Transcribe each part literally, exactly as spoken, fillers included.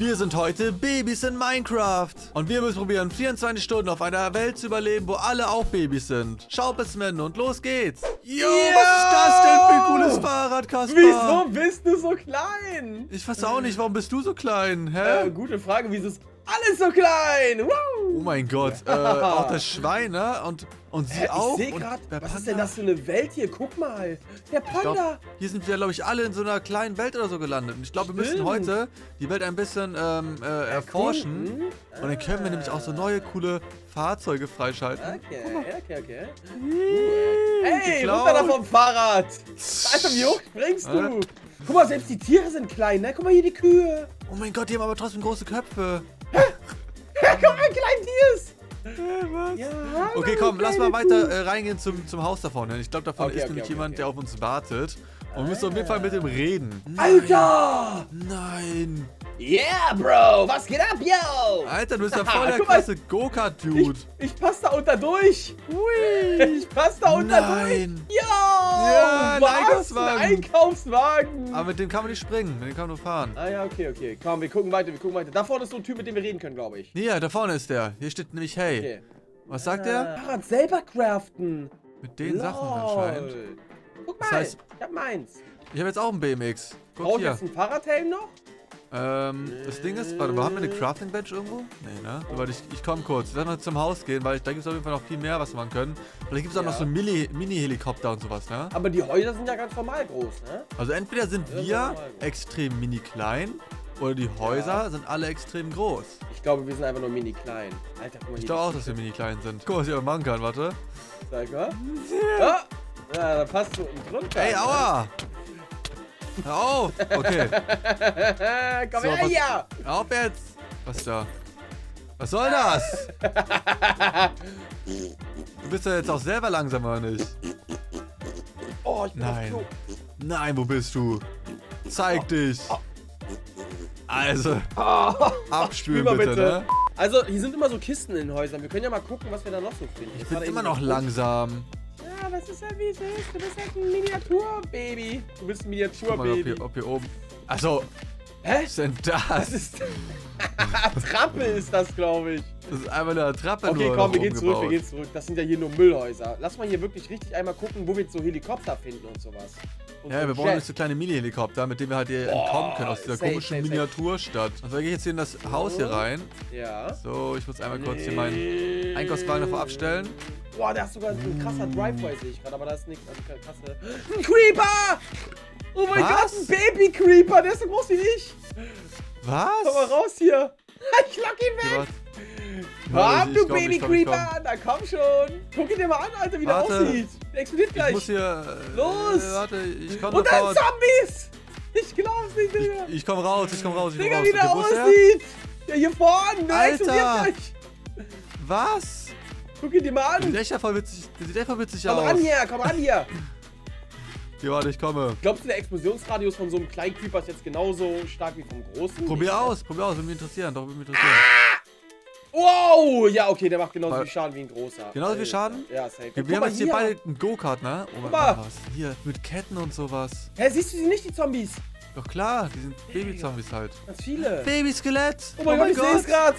Wir sind heute Babys in Minecraft. Und wir müssen probieren, vierundzwanzig Stunden auf einer Welt zu überleben, wo alle auch Babys sind. Schaupelzmen und los geht's. Yo, yeah! Was ist das denn für ein cooles Fahrrad, Kaspar? Wieso bist du so klein? Ich weiß auch nicht, warum bist du so klein? Hä? Äh, gute Frage, wieso ist alles so klein? Wow. Oh mein Gott. Äh, auch das Schwein, ne? Und, und sie äh, ich auch. Ich sehe gerade, was ist denn das für eine Welt hier? Guck mal. Der Panda. Glaub, hier sind wir, glaube ich, alle in so einer kleinen Welt oder so gelandet. Und ich glaube, wir müssen heute die Welt ein bisschen ähm, äh, erforschen. Erkunden. Und dann können wir nämlich auch so neue, coole Fahrzeuge freischalten. Okay, okay, okay. Uh, ey, runter da vom Fahrrad. Alter, wie hoch springst äh. du? Guck mal, selbst die Tiere sind klein, ne? Guck mal hier die Kühe. Oh mein Gott, die haben aber trotzdem große Köpfe. Hä? Guck mal, ein kleines Tier ist. Hä, was? Ja, okay, komm, lass mal weiter äh, reingehen zum, zum Haus da vorne. Ich glaube, da vorne okay, ist okay, nämlich okay, jemand, okay. der auf uns wartet. Und wir müssen auf jeden Fall mit dem reden. Alter! Nein. Yeah, Bro! Was geht ab, yo? Alter, du bist ja voll der krasse Go-Kart-Dude. Ich, ich pass da unter durch. Ui. Ich pass da unter Nein. durch. Yo! Ja, ein Einkaufswagen. Ein Einkaufswagen. Aber mit dem kann man nicht springen, mit dem kann man nur fahren. Ah ja, okay, okay. Komm, wir gucken weiter, wir gucken weiter. Da vorne ist so ein Typ, mit dem wir reden können, glaube ich. Ja, da vorne ist der. Hier steht nämlich, hey. Okay. Was sagt ah. der? Fahrrad selber craften. Mit den Lol. Sachen anscheinend. Guck mal, das heißt, ich hab meins. Ich hab jetzt auch ein B M X. Brauchst du jetzt einen Fahrradhelm noch? Ähm, das Ding ist, warte, haben wir eine Crafting Bench irgendwo? Nee, ne? Warte, ich, ich komme kurz. Lass mal zum Haus gehen, weil ich, da gibt es auf jeden Fall noch viel mehr, was wir machen können. Vielleicht gibt es auch ja. noch so Mini-Helikopter und sowas, ne? Aber die Häuser sind ja ganz normal groß, ne? Also entweder sind ja, wir extrem mini-klein oder die Häuser ja. sind alle extrem groß. Ich glaube, wir sind einfach nur mini-klein. Alter, guck mal hier. Ich glaube auch, dass wir mini-klein sind. Guck mal, was ich aber machen kann, warte. Zeig mal. Ja, oh! ja da passt du im Grund. Ey, aua! Hör auf! Okay. Komm so, her hier! Hör auf jetzt! Was da? Was soll das? Du bist ja jetzt auch selber langsam, oder nicht? Oh, ich bin Nein. auf Klo. Nein, wo bist du? Zeig oh. dich! Oh. Also, oh. abspülen bitte, bitte, ne? Also, hier sind immer so Kisten in den Häusern. Wir können ja mal gucken, was wir da noch so finden. Ich das bin immer noch langsam. Das ist halt wie es ist. Du bist halt ein Miniaturbaby. Du bist ein Miniaturbaby. Ob, ob hier oben. Achso. Hä? Was ist denn das? Das ist. Trappe ist das, glaube ich. Das ist einfach nur eine Trappe. Okay, nur komm, wir gehen zurück, wir gehen zurück. Das sind ja hier nur Müllhäuser. Lass mal hier wirklich richtig einmal gucken, wo wir jetzt so Helikopter finden und sowas. Und ja, so wir brauchen jetzt so kleine Mini-Helikopter, mit denen wir halt hier oh, entkommen können aus dieser safe, komischen safe, Miniaturstadt. Also wir gehen jetzt hier in das so. Haus hier rein. Ja. So, ich muss einmal nee. kurz hier meinen Einkaufswagen davor abstellen. Boah, da ist sogar so ein krasser Driveway, sehe ich gerade, aber da ist nichts. Also krasse... Ein Creeper! Oh mein Was? Gott, ein Baby-Creeper, der ist so groß wie ich. Was? Komm mal raus hier. Ich lock ihn weg. Komm, du Baby-Creeper, na komm schon. Guck ihn dir mal an, Alter, wie der aussieht. Der explodiert gleich. Ich muss hier... Los! Äh, warte, ich komm Und dann Zombies! Ich glaub's nicht, Digga. Ich, ich komm raus, ich komm raus, ich Digga, komm raus. Digga, wie der aussieht. Der hier vorne, der explodiert gleich. Was? Guck ihn dir mal an. Der sieht echt voll witzig, der sieht echt voll witzig komm aus. Komm an hier, komm an hier. Ja, warte, ich komme. Glaubst du, der Explosionsradius von so einem kleinen Creeper ist jetzt genauso stark wie vom großen? Probier aus, probier aus, würde mich interessieren. Doch, würde mich interessieren. Ah! Wow! Ja, okay, der macht genauso Mal. viel Schaden wie ein großer. Genauso viel Schaden? Ja, safe. Wir haben jetzt hier beide einen Go-Kart, ne? Oh mein Gott, was? Hier, mit Ketten und sowas. Hä, siehst du sie nicht, die Zombies? Doch klar, die sind hey, Baby-Zombies halt. Ganz viele. Babyskelett! Oh mein Gott, ich sehe es gerade!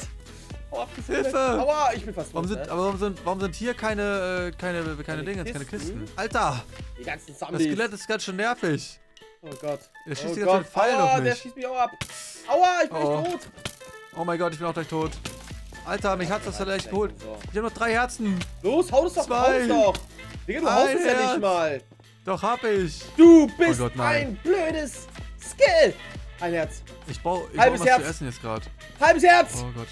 Oh, Hilfe! Aua, ich bin fast warum los, sind, ne? aber warum sind, warum sind hier keine, keine, keine, keine Dinge, Kisten? keine Kisten? Alter! Die ganzen Zombies. Das Skelett ist ganz schön nervig. Oh Gott. Der schießt oh die ganze Zeit Pfeil auf mich. Der schießt mich auch ab. Aua, ich bin oh. gleich tot. Oh mein Gott, ich bin auch gleich tot. Alter, mich hat's das vielleicht geholt. So. Ich hab noch drei Herzen. Los, hau das doch, hau das doch. Digga, du haust es ja nicht mal. Doch, hab ich. Du bist oh Gott, ein blödes Skill. Ein Herz. Ich brauch, ich Halbes brauch was Herz. zu essen jetzt gerade. Halbes Herz. Oh Gott.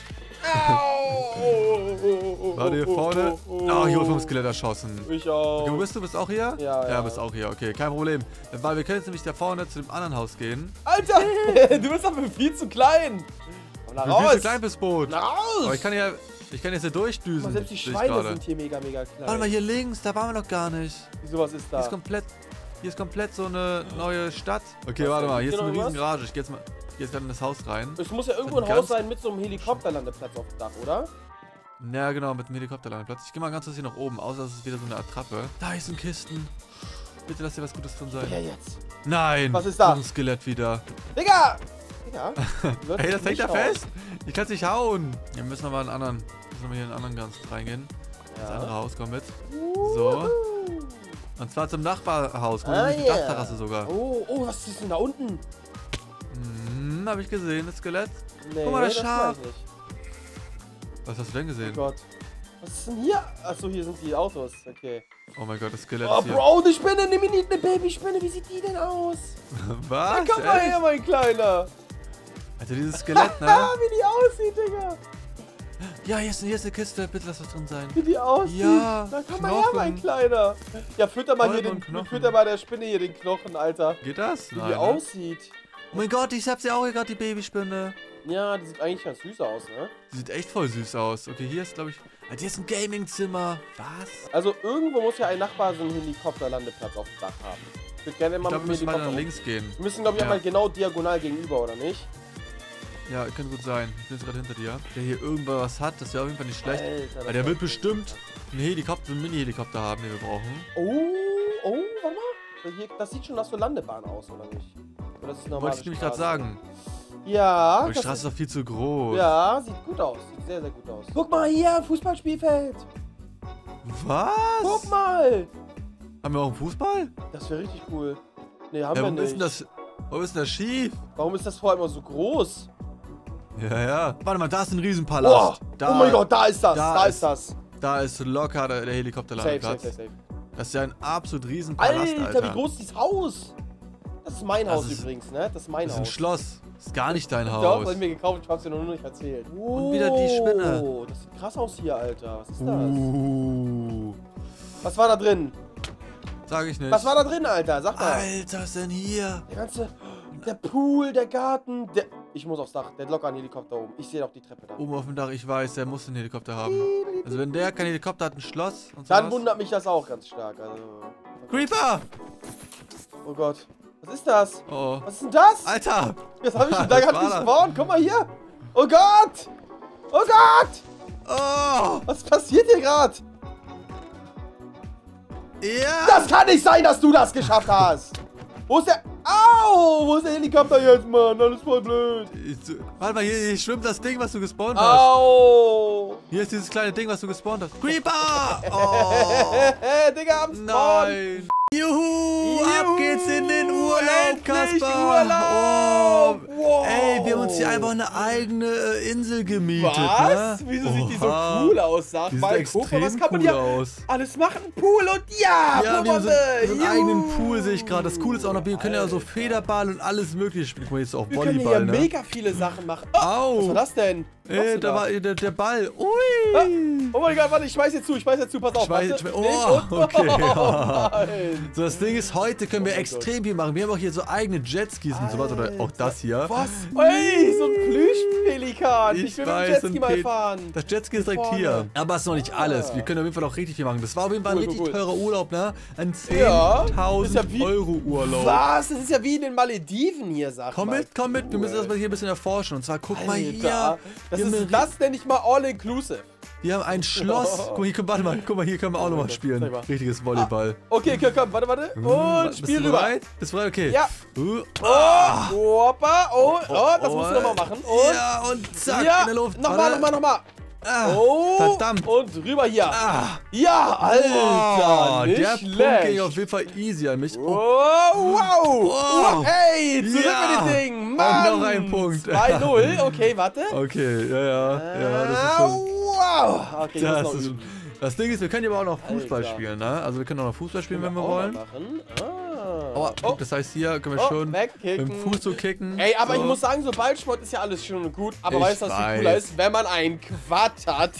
Au! War hier vorne? Oh, ich wurde vom Skelett erschossen. Ich auch. Okay, wo bist du? Bist auch hier? Ja, ja. Ja, bist auch hier. Okay, kein Problem. Weil wir können jetzt nämlich da vorne zu dem anderen Haus gehen. Alter! Du bist aber viel zu klein. Komm da raus! Viel zu klein fürs Boot. Na raus! Aber ich kann ja... Ich kann jetzt hier durchdüsen. Aber selbst die Schweine sind hier mega, mega klein. Warte mal, hier links, da waren wir noch gar nicht. Wieso, was ist da? Hier ist komplett, hier ist komplett so eine neue Stadt. Okay, was warte mal, hier ist eine riesen Garage. Ich geh jetzt mal... Jetzt dann in das Haus rein. Es muss ja irgendwo ein, ein Haus sein mit so einem Helikopterlandeplatz auf dem Dach, oder? Na genau, mit einem Helikopterlandeplatz. Ich gehe mal ganz kurz hier nach oben, außer es ist wieder so eine Attrappe. Da ist ein Kisten. Bitte lass dir was Gutes drin sein. Ja, jetzt. Nein. Was ist da? So ein Skelett wieder. Digga! Ja. Hey, das hängt da fest. Ich kann es nicht hauen. Wir müssen aber einen anderen. Müssen wir hier in einen anderen ganz reingehen. Ja. Das andere Haus kommt mit. So. Und zwar zum Nachbarhaus. Guck mal, die Dachterrasse sogar. Oh, oh, was ist denn da unten? Hm, hab ich gesehen, das Skelett. Nee, guck mal, das, das Schaf. Was hast du denn gesehen? Oh Gott. Was ist denn hier? Achso, hier sind die Autos. Okay. Oh mein Gott, das Skelett. Oh, hier. Bro, eine Spinne, eine Mini, eine Babyspinne. Wie sieht die denn aus? Was? Na, komm mal her, mein Kleiner. Also dieses Skelett, ne? Wie die aussieht, Digga. Ja, hier ist, hier ist eine Kiste. Bitte lass was drin sein. Wie die aussieht. Ja, na, komm Knochen. mal her, mein Kleiner. Ja, fütter mal Holm hier den, fütter mal der Spinne hier den Knochen, Alter. Geht das? Wie Nein, die ne? aussieht. Oh mein Gott, ich hab sie auch hier gerade, die Babyspinne. Ja, die sieht eigentlich ganz süß aus, ne? Die sieht echt voll süß aus. Okay, hier ist, glaube ich... Ah, hier ist ein Gaming-Zimmer. Was? Also irgendwo muss ja ein Nachbar so einen Helikopterlandeplatz auf dem Dach haben. Ich würde gerne immer ich glaub, mit dem Helikopter... nach links gehen. Wir müssen, glaube ich, ja. einmal genau diagonal gegenüber, oder nicht? Ja, könnte gut sein. Ich bin jetzt gerade hinter dir. Der hier irgendwas hat, das wäre auf jeden Fall nicht schlecht. Alter, weil der wird bestimmt einen Helikopter, einen Mini-Helikopter haben, den wir brauchen. Oh, oh, warte mal. Hier, das sieht schon nach so Landebahn aus, oder nicht? Oder ist das normale Straße? Wollte ich nämlich gerade sagen. Ja. Aber die Straße ist doch viel zu groß. Ja, sieht gut aus. Sieht sehr, sehr gut aus. Guck mal hier, Fußballspielfeld. Was? Guck mal. Haben wir auch einen Fußball? Das wäre richtig cool. Ne, haben ja, wir nicht. Ist denn das, warum ist denn das schief? Warum ist das vor allem so groß? Ja, ja. Warte mal, da ist ein Riesenpalast. Oh, da, oh mein Gott, da ist das. Da, da ist das. Da ist locker der, der Helikopterlandeplatz. Safe, safe, safe, safe. Das ist ja ein absolut Riesenpalast, Alter. Alter, wie groß ist dieses Haus? Das ist mein das Haus ist, übrigens, ne? Das ist mein das Haus. Das ist ein Schloss. Das ist gar nicht dein ich Haus. Glaub, das haben wir gekauft, ich hab's dir noch nicht erzählt. Oh, und wieder die Spinne. Das sieht krass aus hier, Alter. Was ist das? Uh. Was war da drin? Sag ich nicht. Was war da drin, Alter? Sag mal. Alter, was ist denn hier? Der ganze... Der Pool, der Garten, der... Ich muss aufs Dach. Der hat locker einen Helikopter oben. Ich sehe doch die Treppe da. Oben auf dem Dach, ich weiß, der muss einen Helikopter haben. Also wenn der keinen Helikopter hat, ein Schloss und so. Dann wundert mich das auch ganz stark. Also, Creeper! Oh Gott. Was ist das? Oh. Was ist denn das? Alter! Jetzt habe ich den da gerade gespawnt. Guck mal hier. Oh Gott! Oh Gott! Oh! Was passiert hier gerade? Ja! Das kann nicht sein, dass du das geschafft hast! Wo ist der... Au! Wo ist der Helikopter jetzt, Mann? Alles voll blöd. Warte mal, hier, hier schwimmt das Ding, was du gespawnt hast. Au! Hier ist dieses kleine Ding, was du gespawnt hast. Creeper! Oh! Digga, am Spawn! Nein! Juhu! Juhu! Ab geht's in den Urlaub, Kaspar! Oh. Wow. Ey, wir haben uns hier einfach eine eigene Insel gemietet. Was? Ne? Wieso Oha. sieht die so cool aus? Sag mal, guck mal, was kann man cool hier aus. alles machen? Pool und ja! Ja, wir haben so, so einen eigenen Pool, sehe ich gerade. Das Coole ist auch noch, wir können ja so Federball und alles mögliche spielen. Guck mal, hier ist auch Volleyball. Wir können hier ne? mega viele Sachen machen. Oh, Au. Was war das denn? Ey, da war der, der Ball. Ui! Ah. Oh mein Gott, warte, ich schmeiß jetzt zu, ich schmeiß jetzt zu, pass auf. Schmeiß, warte. Oh, oh, okay. Ja. So, das Ding ist, heute können wir oh extrem Gott. viel machen. Wir haben auch hier so eigene Jetskis und sowas. Oder auch das hier. Was? Ey, so ein Plüschpelikan. Ich, ich will weiß, mit dem Jetski so mal fahren. Das Jetski ist direkt hier. Aber es ist noch nicht alles. Wir können auf jeden Fall auch richtig viel machen. Das war auf jeden Fall ein richtig teurer Urlaub, ne? Ein zehntausend Euro Urlaub. Was? Das ist ja wie in den Malediven hier, sag mal. Komm mit, komm mit. Wir müssen das mal hier ein bisschen erforschen. Und zwar, guck mal hier. Das ist das nenne ich mal All-Inclusive. Wir haben ein Schloss. Guck mal, hier können, warte mal, guck mal, hier können wir auch nochmal spielen. Richtiges Volleyball. Ah, okay, komm, komm, warte, warte. Und Spiel rüber. Bereit? Bist du bereit? Okay. Ja. Uh, oh, hoppa. Oh, oh, oh, das oh. musst du nochmal machen. Und ja, und zack, ja. in der Luft. Nochmal, nochmal, nochmal. Ah, oh, verdammt. Und rüber hier. Ah. Ja, Alter, oh, nicht der schlecht. Punkt ging auf jeden Fall easy an mich. Oh, wow. wow. wow. Ey, zurück ja. mit dem Ding. Mann. Und noch ein Punkt. zwei null. Okay, warte. Okay, ja, ja. ja das ist schon... Wow. Okay, das, das, ist, das Ding ist, wir können ja aber auch noch Fußball Alter. spielen, ne? Also wir können auch noch Fußball spielen, wenn wir wollen. Ah. Aber oh. das heißt, hier können wir oh, schön wegkicken. mit dem Fuß zu kicken. Ey, aber so. ich muss sagen, so Ballsport ist ja alles schön und gut. Aber ich weißt du, was viel cooler ist? Wenn man einen Quad hat.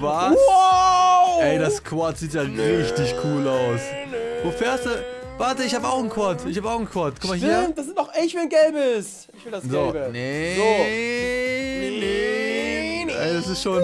Was? Wow. Ey, das Quad sieht ja nö, richtig cool aus. Nö. Wo fährst du? Warte, ich habe auch einen Quad. Ich habe auch einen Quad. Guck mal Stimmt, hier. Das sind doch, ey, ich will ein gelbes. Ich will das gelbe. So. Nee. So. Nee. nee. Ey, das ist schon,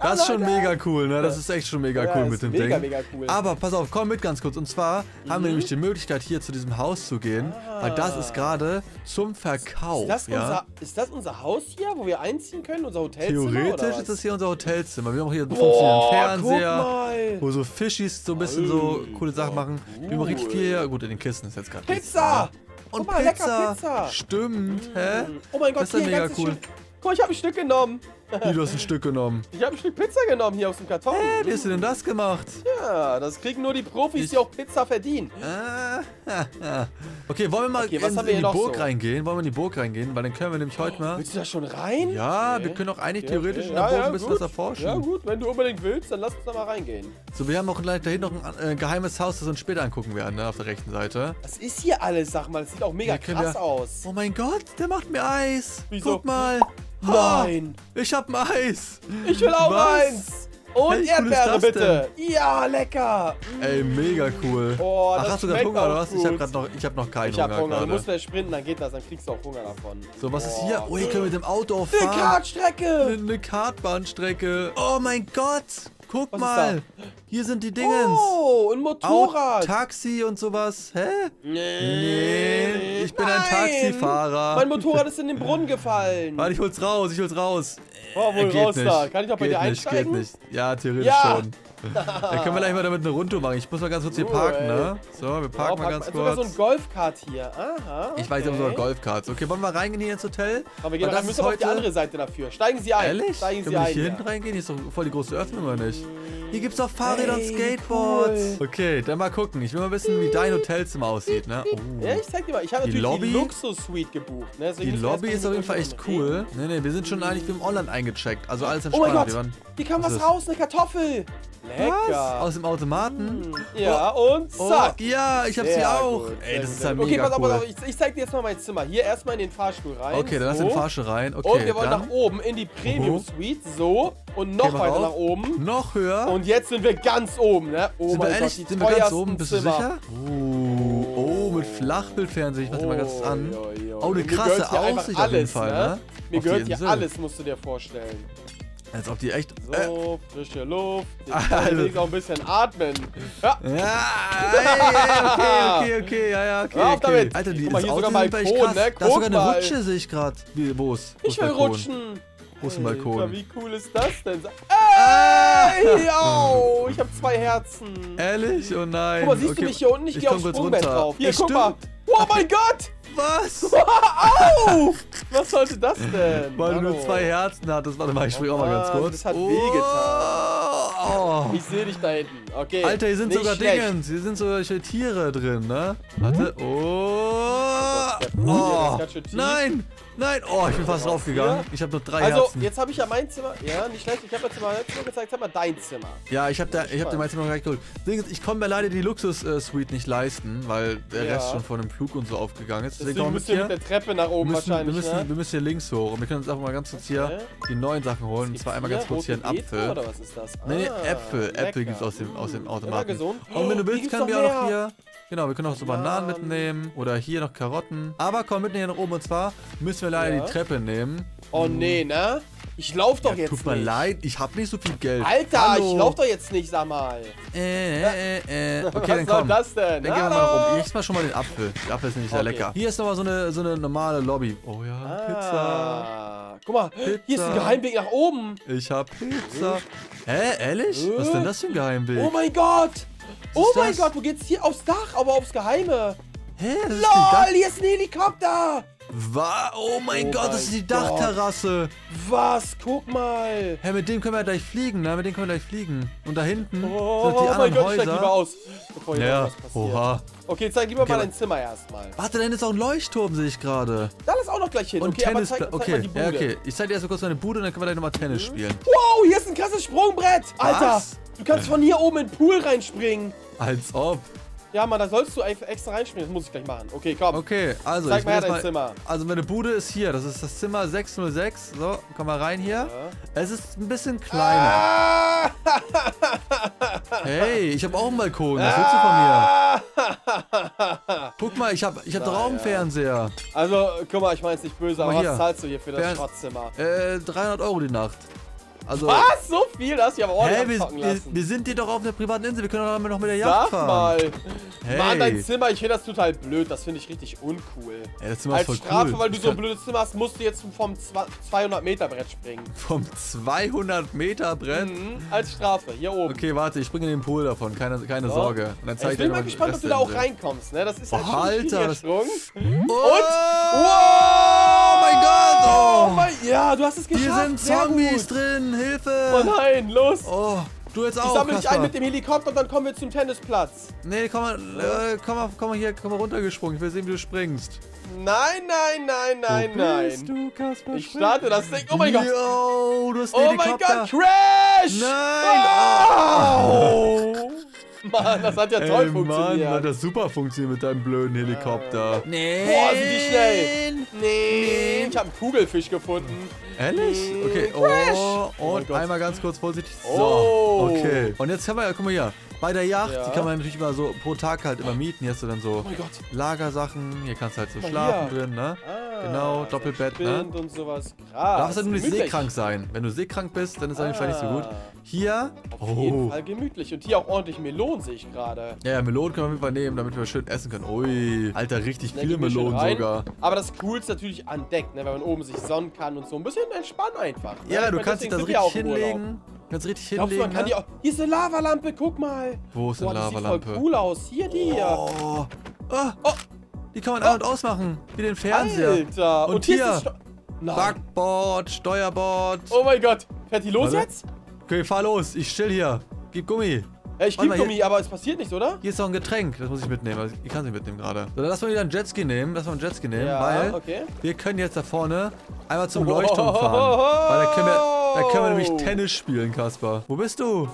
das ist schon mega cool, ne? Das ist echt schon mega cool ja, mit dem mega, Ding. Mega cool. Aber pass auf, komm mit ganz kurz. Und zwar mhm. haben wir nämlich die Möglichkeit, hier zu diesem Haus zu gehen. Ah. Weil das ist gerade zum Verkauf. Ist das, ja? unser, ist das unser Haus hier, wo wir einziehen können? Unser Hotelzimmer? Theoretisch ist das hier unser Hotelzimmer. Wir haben auch hier einen funktionierenden Fernseher, wo so Fischis so ein bisschen Alter. so coole Sachen machen. Wir haben richtig viel hier. Gut, in den Kisten ist jetzt gerade Pizza! Nichts, Und oh, Pizza. Pizza. Stimmt, hä? Oh mein Gott, das ist hier, mega cool. Guck mal, ich habe ein Stück genommen. Wie, du hast ein Stück genommen? Ich habe ein Stück Pizza genommen hier aus dem Karton. Hä, wie hast du denn das gemacht? Ja, das kriegen nur die Profis, ich... die auch Pizza verdienen. Ah, ah, ah. Okay, wollen wir mal okay, was in, haben wir in die Burg so? reingehen? Wollen wir in die Burg reingehen? Weil dann können wir nämlich heute mal... Willst du da schon rein? Ja, okay. Wir können auch eigentlich okay, theoretisch okay. in der Burg ja, ja, ein bisschen gut. was erforschen. Ja gut, wenn du unbedingt willst, dann lass uns da mal reingehen. So, wir haben auch gleich dahin noch ein äh, geheimes Haus, das uns später angucken werden, ne, auf der rechten Seite. Das ist hier alles, sag mal. Das sieht auch mega ja, krass wir... aus. Oh mein Gott, der macht mir Eis. Wieso? Guck mal. Nein! Oh, ich hab ein Eis! Ich will auch Was? eins! Und hey, Erdbeere cool bitte! Denn? Ja, lecker! Ey, mega cool! Oh, Ach, das hast du gerade Hunger oder was? Gut. Ich hab, grad noch, ich hab noch keinen ich hab Hunger. Hunger. Du musst gleich sprinten, dann geht das, dann kriegst du auch Hunger davon. So, was oh. ist hier? Oh, hier können wir mit dem Auto fahren. Eine Kartstrecke! Eine, eine Kartbahnstrecke! Oh mein Gott! Guck was mal! Hier sind die Dingens! Oh, ein Motorrad! Auch Taxi und sowas. Hä? Nee! nee ich bin Nein. ein Taxifahrer. Mein Motorrad ist in den Brunnen gefallen. Warte, ich hol's raus, ich hol's raus. Oh, wohl geht raus nicht. da. Kann ich auch bei geht dir einsteigen? Nicht, geht nicht. Ja, theoretisch ja. schon. Dann können wir gleich mal damit eine Runde machen. Ich muss mal ganz kurz hier parken, ne? So, wir parken oh, mal ganz also kurz. Sogar so ein Golfkart hier. Aha. Okay. Ich weiß, wir haben sogar Golfkarts. Okay, wollen wir reingehen hier ins Hotel? Aber wir gehen das müssen heute... auf die andere Seite dafür. Steigen Sie ein. Ehrlich? Steigen können Sie wir nicht ein, hier ja. hinten reingehen? Hier ist doch voll die große Öffnung, oder nicht? Hier gibt's auch Fahrräder hey, und Skateboards. Cool. Okay, dann mal gucken. Ich will mal wissen, wie dein Hotelzimmer aussieht, ne? Oh. Ja, ich zeig dir mal. Ich habe natürlich Lobby, die Luxus-Suite gebucht. Ne? So, die Lobby ist auf jeden Fall echt cool. Ne, ne, wir sind schon eigentlich im Online eingecheckt. Also alles entspannt. Oh mein Gott, hier kam was raus, eine Kartoffel. Lecker. Aus dem Automaten? Ja, oh. und zack. Oh, ja, ich hab's sehr hier auch. Gut, Ey, das ist ja mega okay, pass, cool. Okay, ich, ich zeig dir jetzt mal mein Zimmer. Hier erstmal in den Fahrstuhl rein. Okay, dann so. lass den Fahrstuhl rein. Okay, und wir wollen dann nach oben in die Premium-Suite. So. Und noch okay, weiter auf. nach oben. Noch höher. Und jetzt sind wir ganz oben, ne? Oh sind mein wir ehrlich, Gott, die sind wir ganz oben? Bist Zimmer. du sicher? Oh, oh mit Flachbildfernsehen. Ich mach oh, den mal ganz an. Oh, oh, oh. oh eine Mir krasse Aussicht auf jeden Fall, ne? Mir gehört hier alles, musst du dir vorstellen. Als ob die echt... So, äh. frische Luft. Jetzt kann ich auch ein bisschen atmen. Ja. ja ey, okay, okay, okay. Ja, ja, okay. okay. Damit. Alter, die, das hier Auto sogar ist Balkon, echt krass. Ne? Da ist sogar eine Rutsche, sehe ich gerade. Wo ist Ich will Balkon? rutschen. Wo ist ein Balkon? Alter, wie cool ist das denn? Ey, oh, ich habe zwei Herzen. Ehrlich? Oh nein. Guck mal, siehst okay. du mich hier unten? Ich, ich gehe aufs Sprungbett drauf. Hier, ey, guck stimmt. mal. Oh mein Gott. Was? Au! Was sollte das denn? Weil du nur zwei Herzen hattest. Warte mal, ich spring oh, auch mal ganz kurz. Das hat oh. wehgetan. Oh. Ich sehe dich da hinten. Okay. Alter, hier sind Nicht sogar schlecht. Dingens. Hier sind sogar Tiere drin, ne? Warte. Oh. oh. Nein! Nein! Oh, ich bin fast draufgegangen. Ich habe noch drei also, Herzen. Also, jetzt habe ich ja mein Zimmer. Ja, nicht schlecht. Ich habe jetzt mal mein Zimmer gezeigt. Zeig mal dein Zimmer. Ja, ich habe da, ich hab dir mein Zimmer gleich geholt. Ich konnte mir leider die Luxus-Suite nicht leisten, weil der ja. Rest schon von dem Flug und so aufgegangen ist. Deswegen, Deswegen müssen wir mit der Treppe nach oben müssen, wahrscheinlich. Wir müssen, ne? wir müssen hier links hoch. Und wir können uns einfach mal ganz kurz hier okay. die neuen Sachen holen. Und zwar einmal ganz kurz hier einen Apfel. Oder was ist das? Ah, nee, Äpfel. Lecker. Äpfel gibt es aus dem, aus dem Automaten. Und oh, wenn du willst, können wir auch noch hier... Genau, wir können auch so Bananen mitnehmen oder hier noch Karotten. Aber komm mitten hier nach oben und zwar müssen wir leider ja. die Treppe nehmen. Oh nee, ne? Ich lauf doch ja, jetzt tut nicht. Tut mir leid, ich hab nicht so viel Geld. Alter, Hallo. ich lauf doch jetzt nicht, sag mal. Äh, äh, äh. Okay, Was dann komm. Was soll das denn? Dann Hallo. gehen wir mal rum. Ich esse schon mal den Apfel. Der Apfel ist nämlich okay. sehr lecker. Hier ist nochmal so eine, so eine normale Lobby. Oh ja, ah. Pizza. Guck mal, Pizza. Hier ist ein Geheimweg nach oben. Ich hab Pizza. Hä, ehrlich? Was ist denn das für ein Geheimweg? Oh mein Gott. Was oh mein das? Gott, wo geht's hier? Aufs Dach, aber aufs Geheime. Hä? Das ist LOL, hier ist ein Helikopter. Was? Oh mein oh Gott, mein das ist die Dachterrasse. Was? Guck mal. Hä, mit dem können wir ja gleich fliegen, ne? Mit dem können wir gleich fliegen. Und da hinten oh, sind die oh anderen Gott, Häuser. Oh mein Gott, steig lieber aus, bevor hier ja. was passiert. Oha. Okay, zeig lieber okay, mal dein Zimmer erstmal. Warte, da hinten ist auch ein Leuchtturm, sehe ich gerade. Da ist auch noch gleich hin. Und okay, Tennis aber zeig, zeig okay. mal die Bude. Ja, okay. Ich zeig dir erst mal kurz meine Bude und dann können wir gleich nochmal Tennis mhm. spielen. Wow, hier ist ein krasses Sprungbrett. Alter. Was? Du kannst von hier oben in den Pool reinspringen. Als ob. Ja, Mann, da sollst du extra reinspringen. Das muss ich gleich machen. Okay, komm. Okay, also. Zeig ich mal her dein mal, Zimmer. Also, meine Bude ist hier. Das ist das Zimmer sechs null sechs. So, komm mal rein hier. Ja. Es ist ein bisschen kleiner. Ah! Hey, ich habe auch einen Balkon. Was willst du von mir? Guck mal, ich habe ich hab Raumfernseher. Ja. Also, guck mal, ich meine es nicht böse, aber hier. Was zahlst du hier für das Schrotzimmer? Äh, dreihundert Euro die Nacht. Also, was? So viel? Das hast du ja aber ordentlich anpacken lassen. Wir, wir sind hier doch auf einer privaten Insel. Wir können doch noch mit der Yacht fahren. Sag mal. Hey. Mann, dein Zimmer. Ich finde das total blöd. Das finde ich richtig uncool. Ja, das Zimmer Als ist voll Strafe, cool. weil du so ein blödes Zimmer hast, musst du jetzt vom zweihundert Meter Brett springen. Vom zweihundert Meter Brett? Mhm, als Strafe. Hier oben. Okay, warte. Ich springe in den Pool davon. Keine, keine so. Sorge. Und dann zeig ich bin dir mal gespannt, ob du da auch reinkommst. Ne? Das ist halt schon ein Sprung. Und? Wow! Oh mein Gott! Oh mein, ja, du hast es geschafft. Hier sind Zombies drin. Hilfe! Oh nein, los! Oh, du jetzt auch, ich sammle dich ein mit dem Helikopter und dann kommen wir zum Tennisplatz. Nee, komm mal, äh, komm mal, komm mal hier, komm mal runtergesprungen. Ich will sehen, wie du springst. Nein, nein, nein, nein, nein. Bist du, Kaspar? Ich starte das Ding. Oh mein Gott. Yo, du hast einen Helikopter. Oh mein Gott, Crash! Nein! Oh. Mann, das hat ja toll Ey, funktioniert. Mann, hat das super funktioniert mit deinem blöden Helikopter. Nee. Boah, sind die schnell. Nee. Ich habe einen Kugelfisch gefunden. Ehrlich? Okay. Oh, oh und einmal ganz kurz vorsichtig. So. Oh. Okay. Und jetzt können wir ja, guck mal hier. Bei der Yacht, ja. die kann man natürlich immer so pro Tag halt immer mieten. Hier hast du dann so oh Lagersachen. Hier kannst du halt so oh, schlafen hier. drin, ne? Ah, genau, Doppelbett, ne? Und sowas. Krass. Darfst du nur nicht seekrank sein. Wenn du seekrank bist, dann ist es eigentlich ah. nicht so gut. Hier. Auf oh. jeden Fall gemütlich. Und hier auch ordentlich Melonen sehe ich gerade. Ja, ja, Melonen können wir mit übernehmen, damit wir schön essen können. Ui. Alter, richtig viele Melonen sogar. Aber das Coolste natürlich an Deck, ne? Weil man oben sich sonnen kann und so ein bisschen entspannen einfach. Ne? Ja, ich du meine, kannst dich das richtig hinlegen. Kannst richtig hinlegen. Glaubst, man kann die auch hier ist eine Lavalampe, guck mal. Wo ist eine Lavalampe? Sieht voll cool aus. Hier die. Oh. Oh. Oh. Die kann man oh. an- und ausmachen. Wie den Fernseher. Alter. Und, und hier. Ist das Backboard, Steuerbord. Oh mein Gott. Fährt die los Warte. jetzt? Okay, fahr los. Ich chill hier. Gib Gummi. Hey, ich gebe Gummi, aber es passiert nichts, oder? Hier ist doch ein Getränk, das muss ich mitnehmen. Ich kann es nicht mitnehmen gerade. So, dann lass mal wieder einen Jetski nehmen, lass mal einen Jetski nehmen, ja, weil okay. wir können jetzt da vorne einmal zum Leuchtturm fahren. Weil da können wir, da können wir nämlich Tennis spielen, Kaspar. Wo bist du?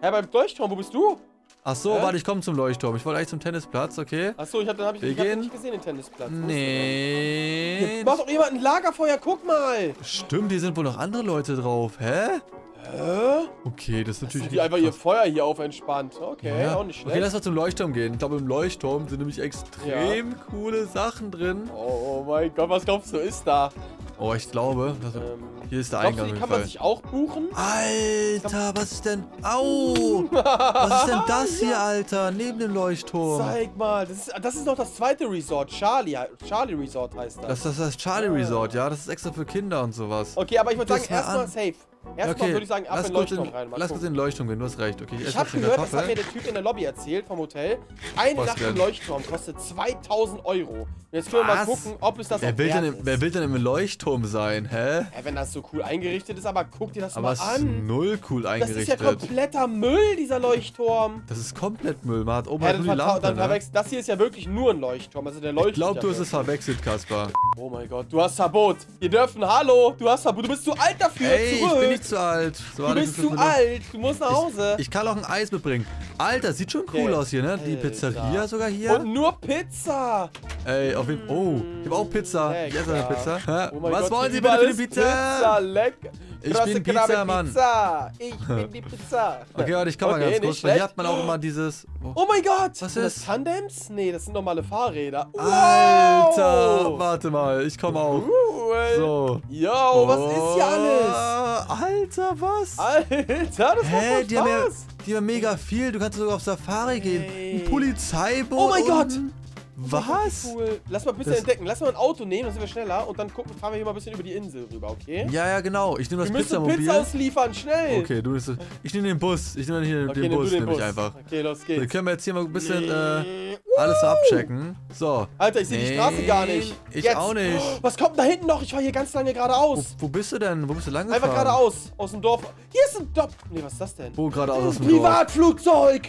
Hä, beim Leuchtturm, wo bist du? Ach so, äh? warte, ich komme zum Leuchtturm. Ich wollte eigentlich zum Tennisplatz, okay? Ach so, ich hab, dann habe ich den nicht gesehen, den Tennisplatz. Nee. Hier macht doch jemand ein Lagerfeuer, guck mal. Stimmt, hier sind wohl noch andere Leute drauf, hä? Hä? Okay, das ist natürlich die einfach krass. ihr Feuer hier auf entspannt. Okay, ja. auch nicht schlecht. Okay, lass mal zum Leuchtturm gehen. Ich glaube, im Leuchtturm sind nämlich extrem ja. coole Sachen drin. Oh, oh mein Gott, was glaubst du, ist da? Oh, ich glaube, also, ähm, hier ist der Eingang. Du, die kann man sich auch buchen? Alter, was ist denn? Au! Was ist denn das hier, Alter? Neben dem Leuchtturm. Zeig mal, das ist, das ist noch das zweite Resort. Charlie, Charlie Resort heißt das. Das, das heißt Charlie ja. Resort, ja. Das ist extra für Kinder und sowas. Okay, aber ich würde sagen, erstmal safe. Erstmal okay. würde ich sagen, ab lass in den Leuchtturm in, rein. Mal lass kurz in den Leuchtturm gehen, du hast recht. Okay, ich ich habe gehört, das hat mir der Typ in der Lobby erzählt vom Hotel. Eine Nacht im Leuchtturm kostet zweitausend Euro. Und jetzt können wir mal gucken, ob es das wer auch will denn, ist. Wer will denn im Leuchtturm sein, hä? Ja, wenn das so cool eingerichtet ist, aber guck dir das aber mal an. Aber es ist null cool eingerichtet. Das ist ja kompletter Müll, dieser Leuchtturm. Das ist komplett Müll, man hat oben ja, nur die Lampe, dann ne? Das hier ist ja wirklich nur ein Leuchtturm, also der Leuchtturm. Ich glaube, du hast es verwechselt, Kaspar. Oh mein Gott, du hast Verbot. Wir dürfen, hallo, du hast Verbot. Du bist zu alt dafür, zurück. Nicht zu alt. So du bist zu alt. Du musst nach Hause. Ich, ich kann auch ein Eis mitbringen. Alter, sieht schon cool okay. aus hier, ne? Die Alter. Pizzeria sogar hier. Und nur Pizza. Ey, auf jeden Fall. Oh, ich habe auch Pizza. Ich esse eine Pizza. Oh Was Gott, wollen Sie bitte für eine Pizza? Pizza lecker. Ich Große bin Pizza, Mann. Pizza. Ich bin die Pizza. Okay, warte, ich kann okay, mal ganz kurz. Schlecht. Hier hat man auch immer dieses... Oh, oh mein Gott. Was ist das? Tandems? Nee, das sind normale Fahrräder. Wow. Alter, warte mal. Ich komme auch. Cool. So. Yo, oh. was ist hier alles? Alter, was? Alter, das hey, macht die Spaß. Haben ja, die haben mega viel. Du kannst sogar auf Safari hey. gehen. Ein Polizeiboot. Oh mein Gott. Was? Cool. Lass mal ein bisschen das entdecken. Lass mal ein Auto nehmen, dann sind wir schneller. Und dann gucken, fahren wir hier mal ein bisschen über die Insel rüber, okay? Ja, ja, genau. Ich nehme das Pizzamobil. Pizza ausliefern, schnell! Okay, du bist. Ich nehme den Bus. Ich nehme hier okay, den, Bus, den nehm Bus, nehme ich einfach. Okay, los geht's. Dann können wir jetzt hier mal ein bisschen nee. äh, alles abchecken. So. Alter, ich sehe nee. die Straße gar nicht. Ich jetzt. auch nicht. Oh, was kommt denn da hinten noch? Ich war hier ganz lange geradeaus. Wo, wo bist du denn? Wo bist du lang gefahren? Einfach geradeaus. Aus dem Dorf. Hier ist ein Dorf. Nee, was ist das denn? Wo geradeaus aus dem Dorf? Privatflugzeug!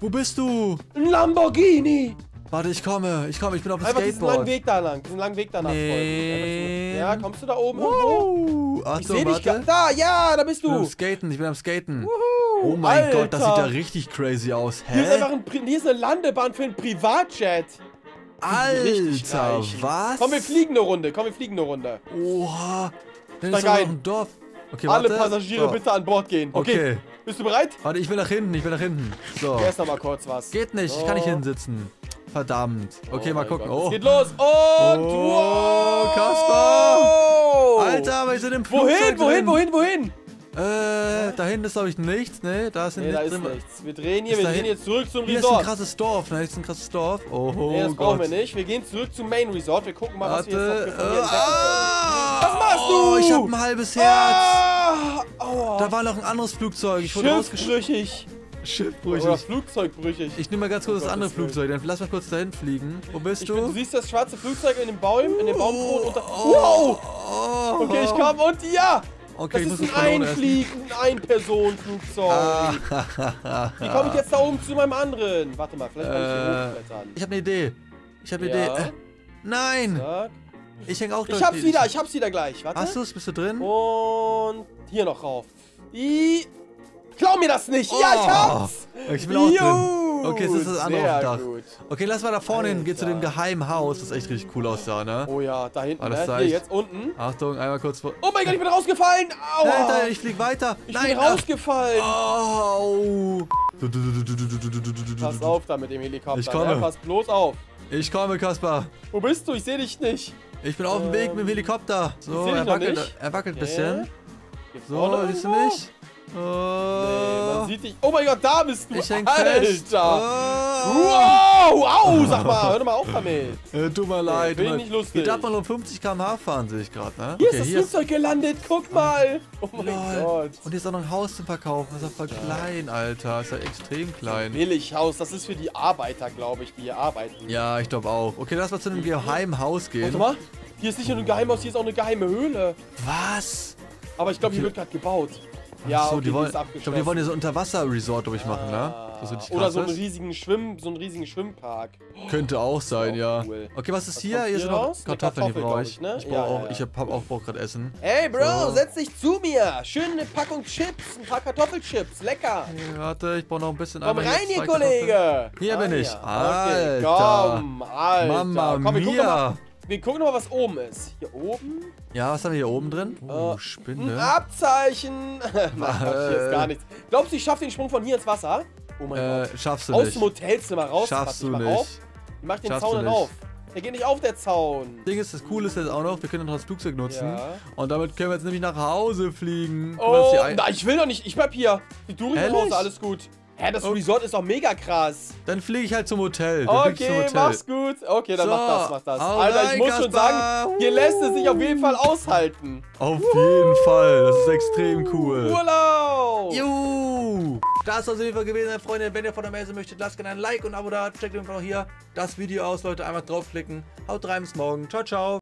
Wo bist du? Ein Lamborghini! Warte, ich komme, ich komme, ich bin auf dem Skateboard. Einfach diesen langen Weg da lang, diesen langen Weg danach. Nee. Ja, kommst du da oben irgendwo? Achtung, ich seh dich warte. Da, ja, da bist du. Ich bin am Skaten, ich bin am Skaten. Woohoo, oh mein Alter. Gott, das sieht ja richtig crazy aus. Hä? Hier ist einfach ein, hier ist eine Landebahn für einen Privatjet. Alter, was? Komm, wir fliegen eine Runde, komm, wir fliegen eine Runde. Oha, dann ist sogar noch ein Dorf. Okay, Alle warte. Passagiere so. bitte an Bord gehen. Okay. okay. Bist du bereit? Warte, ich will nach hinten, ich will nach hinten. So. Erst noch mal kurz was. Geht nicht, so. ich kann nicht hinsitzen. Verdammt. Okay, oh mal gucken. Oh. Es geht los. Und oh, Kaspar. Alter, wir sind im Flugzeug. Wohin, wohin, wohin, wohin? Äh, da hinten ist glaube ich nichts, ne? Da ist, nee, da ist drin. nichts. Wir drehen hier, ist wir gehen jetzt zurück zum hier Resort. Hier ist ein krasses Dorf, ne? Ist ein krasses Dorf. Oh, oh nee, das Gott. brauchen wir nicht. Wir gehen zurück zum Main Resort. Wir gucken mal, Warte. was wir jetzt noch gefunden haben. Was machst du? Oh, ich hab ein halbes Herz. Oh. Da war noch ein anderes Flugzeug. Ich wurde ausgeschlüchig. Schiffbrüchig. Oder Flugzeugbrüchig. Ich nehme mal ganz kurz oh, das Gott, andere das Flugzeug, dann lass mal kurz dahin fliegen. Wo bist ich du? Bin, du siehst das schwarze Flugzeug in den Bäumen, in den Baumkronen unter. Wow! Oh. Okay, ich komme und ja! Okay, das ich ist muss ein Einfliegen, ein Ein-Personen-Flugzeug. Ah. Wie komme ich jetzt da oben zu meinem anderen? Warte mal, vielleicht kann ich hier hochklettern. Ich habe eine Idee. Ich habe eine ja. Idee. Äh, nein! Zack. Ich hänge auch durch. Ich hab's wieder, ich hab's wieder gleich. Warte. Hast du's? Bist du drin? Und hier noch rauf. I Klau mir das nicht! Oh. Ja, ich hab's! Ich bin auch drin. Okay, jetzt ist das andere auf dem Dach. Gut. Okay, lass mal da vorne hin. Geht zu dem geheimen Haus. Das ist echt richtig cool aus da, ne? Oh ja, da hinten, ah, das ne? Hier, jetzt unten. Achtung, einmal kurz vor... Oh mein Gott, ich bin rausgefallen! Aua! Nein, nein, ich flieg weiter! Ich nein, bin ach. rausgefallen! Au! Pass auf da mit dem Helikopter. Ich komme. Ne? Pass bloß auf. Ich komme, Kaspar. Wo bist du? Ich sehe dich nicht. Ich bin ähm, auf dem Weg mit dem Helikopter. So, er wackelt, er wackelt ein bisschen. So, siehst du mich? Oh. Nee, man sieht dich. Oh mein Gott, da bist du! Ich häng Alter! Fest. Oh. Wow! Au, sag mal! Hör doch mal auf damit! Äh, tut mir leid. Bin nicht lustig. Hier darf man nur fünfzig Kilometer pro Stunde fahren, sehe ich gerade, ne? Hier okay, ist das hier Flugzeug ist... gelandet, guck mal! Oh mein Lol. Gott! Und hier ist auch noch ein Haus zum Verkaufen. Das ist ja voll klein, Alter. Das ist ja extrem klein. Billighaus, das ist für die Arbeiter, glaube ich, die hier arbeiten. Ja, ich glaube auch. Okay, lass mal zu einem geheimen Haus gehen. Warte mal, hier ist nicht nur ein Geheimhaus, hier ist auch eine geheime Höhle. Was? Aber ich glaube, hier wird gerade gebaut. Ja, so, okay, die wollen, ich glaube, die wollen hier so ein Unterwasser-Resort durch machen, ne? Das ist Oder so einen, riesigen Schwimm, so einen riesigen Schwimmpark. Könnte auch sein, oh, ja. Cool. Okay, was ist was hier? Hier sind noch Kartoffeln, die brauche ich. Ne? Ich brauche ja, auch, ja. hab, hab auch gerade Essen. Hey, Bro, so. setz dich zu mir. Schön eine Packung Chips, ein paar Kartoffelchips. Lecker. Hey, warte, ich brauche noch ein bisschen. Komm rein hier, Kollege. Hier ah, bin ich. Ja. Alter. Okay, komm, Alter. Mama komm, wir mia. Wir gucken mal, was oben ist. Hier oben? Ja, was haben wir hier oben drin? Oh, uh, Spinne. Ein Abzeichen. Nein, hier ist gar nichts. Glaubst du, ich schaffe den Sprung von hier ins Wasser? Oh mein äh, Gott. Schaffst du Aus nicht. Aus dem Hotelzimmer raus. Schaffst du nicht. Auf. Ich mach den schaffst Zaun dann nicht. auf. Der geht nicht auf, der Zaun. Das Ding ist, das Coole ist jetzt auch noch, wir können noch das Flugzeug nutzen. Ja. Und damit können wir jetzt nämlich nach Hause fliegen. Oh, na, ich will doch nicht. Ich bleib hier. Die Touren nach Hause, alles gut. Hä, das okay. Resort ist doch mega krass. Dann fliege ich halt zum Hotel. Dann okay, zum Hotel. mach's gut. Okay, dann so. mach das, mach das. Oh Alter, nein, ich muss Kaspar. schon sagen, hier lässt es sich auf jeden Fall aushalten. Auf Uhu. jeden Fall. Das ist extrem cool. Urlaub. Juhu. Das soll es auf jeden Fall gewesen sein, Freunde. Wenn ihr von der Messe möchtet, lasst gerne ein Like und ein Abo da. Checkt einfach hier das Video aus, Leute. Einmal draufklicken. Haut rein, bis morgen. Ciao, ciao.